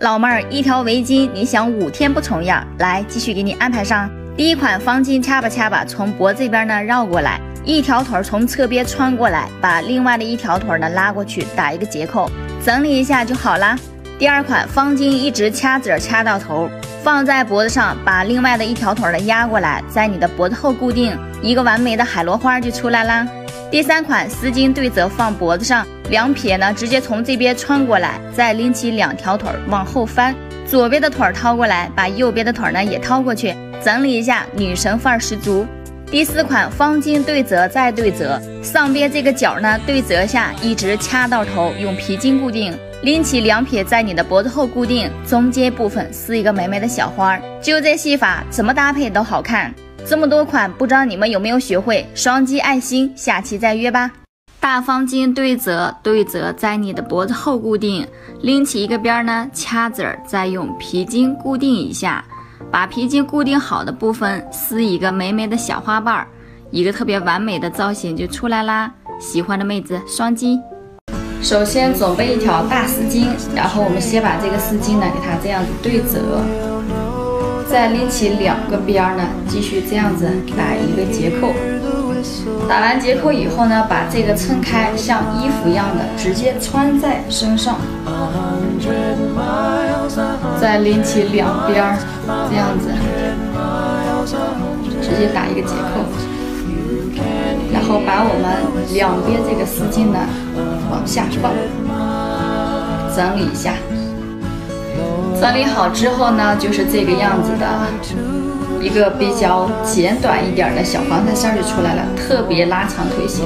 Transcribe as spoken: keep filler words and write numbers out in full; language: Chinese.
老妹儿，一条围巾你想五天不重样？来，继续给你安排上。第一款方巾掐吧掐吧，从脖子这边呢绕过来，一条腿从侧边穿过来，把另外的一条腿呢拉过去，打一个结扣，整理一下就好啦。第二款方巾一直掐褶掐到头，放在脖子上，把另外的一条腿呢压过来，在你的脖子后固定，一个完美的海螺花就出来啦。第三款丝巾对折放脖子上，两撇呢直接从这边穿过来，再拎起两条腿往后翻，左边的腿掏过来，把右边的腿呢也掏过去，整理一下，女神范儿十足。第四款方巾对折再对折，上边这个角呢对折下，一直掐到头，用皮筋固定。拎起两撇，在你的脖子后固定，中间部分撕一个美美的小花，就这戏法，怎么搭配都好看。这么多款，不知道你们有没有学会？双击爱心，下期再约吧。大方巾对折，对折在你的脖子后固定，拎起一个边呢，掐褶，再用皮筋固定一下，把皮筋固定好的部分撕一个美美的小花瓣，一个特别完美的造型就出来啦。喜欢的妹子双击。首先准备一条大丝巾，然后我们先把这个丝巾呢给它这样子对折，再拎起两个边呢，继续这样子打一个结扣。打完结扣以后呢，把这个撑开，像衣服一样的直接穿在身上，再拎起两边这样子直接打一个结扣，然后把我们两边这个丝巾呢往下放，整理一下。整理好之后呢，就是这个样子的一个比较简短一点的小防弹衫就出来了，特别拉长腿型。